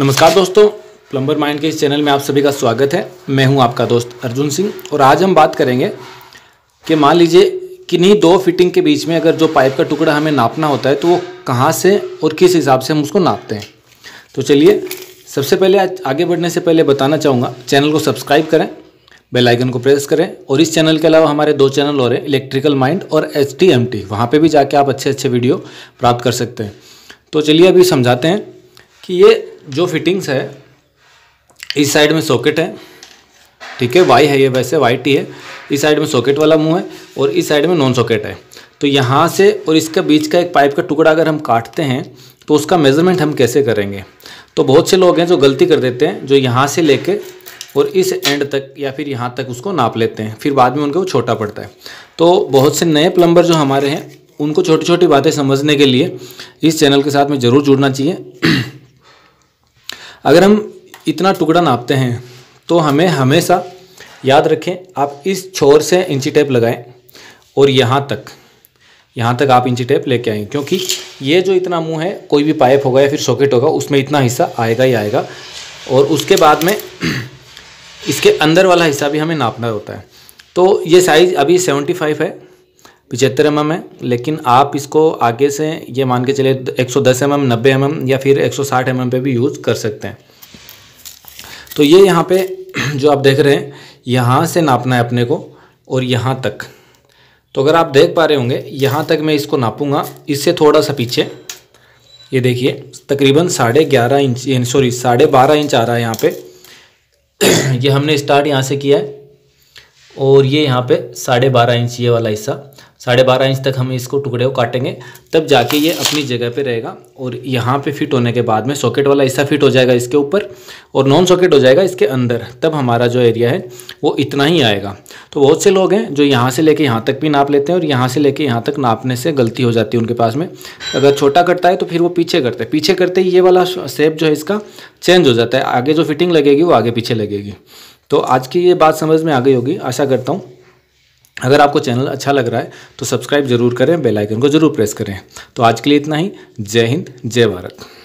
नमस्कार दोस्तों, plumber mind के इस चैनल में आप सभी का स्वागत है। मैं हूं आपका दोस्त अर्जुन सिंह और आज हम बात करेंगे कि मान लीजिए किन्हीं दो फिटिंग के बीच में अगर जो पाइप का टुकड़ा हमें नापना होता है तो वो कहां से और किस हिसाब से हम उसको नापते हैं। तो चलिए, सबसे पहले आगे बढ़ने से पहले बताना चाहूँगा, चैनल को सब्सक्राइब करें, बेल आइकन को प्रेस करें और इस चैनल के अलावा हमारे दो चैनल और हैं, इलेक्ट्रिकल माइंड और HTMT, वहाँ पर भी जाके आप अच्छे अच्छे वीडियो प्राप्त कर सकते हैं। तो चलिए अभी समझाते हैं कि ये जो फिटिंग्स है, इस साइड में सॉकेट है, ठीक है, वाई है, ये वैसे YT है। इस साइड में सॉकेट वाला मुंह है और इस साइड में नॉन सॉकेट है। तो यहाँ से और इसके बीच का एक पाइप का टुकड़ा अगर हम काटते हैं तो उसका मेजरमेंट हम कैसे करेंगे। तो बहुत से लोग हैं जो गलती कर देते हैं, जो यहाँ से लेके और इस एंड तक या फिर यहाँ तक उसको नाप लेते हैं, फिर बाद में उनको छोटा पड़ता है। तो बहुत से नए प्लम्बर जो हमारे हैं उनको छोटी छोटी बातें समझने के लिए इस चैनल के साथ में ज़रूर जुड़ना चाहिए। अगर हम इतना टुकड़ा नापते हैं तो हमें हमेशा याद रखें, आप इस छोर से इंची टेप लगाएं और यहाँ तक आप इंची टेप लेके आएंगे, क्योंकि ये जो इतना मुंह है, कोई भी पाइप होगा या फिर सॉकेट होगा, उसमें इतना हिस्सा आएगा ही आएगा और उसके बाद में इसके अंदर वाला हिस्सा भी हमें नापना होता है। तो ये साइज़ अभी 75 है, 75 mm है, लेकिन आप इसको आगे से ये मान के चले 110 mm, 90 mm या फिर 160 mm पे भी यूज़ कर सकते हैं। तो ये यहाँ पे जो आप देख रहे हैं, यहाँ से नापना है अपने को और यहाँ तक। तो अगर आप देख पा रहे होंगे, यहाँ तक मैं इसको नापूंगा, इससे थोड़ा सा पीछे, ये देखिए तकरीबन 12.5 इंच आ रहा है यहाँ पर। ये हमने स्टार्ट यहाँ से किया है और ये यहाँ पे 12.5 इंच, ये वाला हिस्सा 12.5 इंच तक हम इसको टुकड़े को काटेंगे, तब जाके ये अपनी जगह पे रहेगा और यहाँ पे फिट होने के बाद में सॉकेट वाला हिस्सा फिट हो जाएगा इसके ऊपर और नॉन सॉकेट हो जाएगा इसके अंदर। तब हमारा जो एरिया है वो इतना ही आएगा। तो बहुत से लोग हैं जो यहाँ से लेके यहाँ तक भी नाप लेते हैं और यहाँ से लेके यहाँ तक नापने से गलती हो जाती है उनके पास में। अगर छोटा करता है तो फिर वो पीछे करते ही ये वाला शेप जो है इसका चेंज हो जाता है, आगे जो फिटिंग लगेगी वो आगे पीछे लगेगी। तो आज की ये बात समझ में आ गई होगी, आशा करता हूँ। अगर आपको चैनल अच्छा लग रहा है तो सब्सक्राइब जरूर करें, बेल आइकन को जरूर प्रेस करें। तो आज के लिए इतना ही। जय हिंद, जय भारत।